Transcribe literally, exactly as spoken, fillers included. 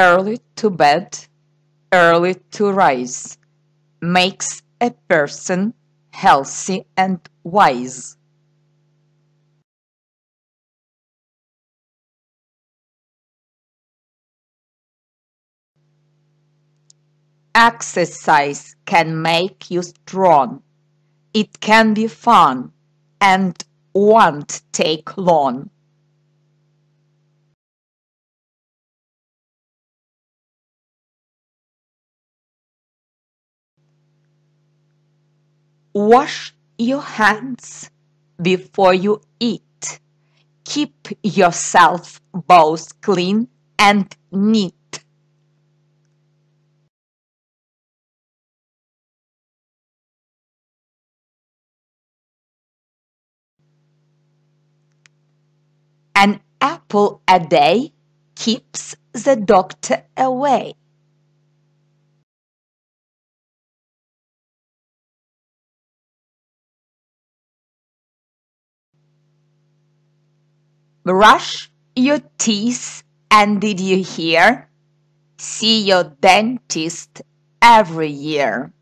early to bed, early to rise, makes a person healthy and wise. Exercise can make you strong. It can be fun and won't take long. Wash your hands before you eat. Keep yourself both clean and neat. An apple a day keeps the doctor away. Brush your teeth, and did you hear? See your dentist every year.